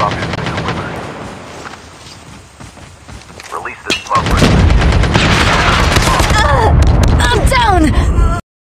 rockets in the river. Release this floodway.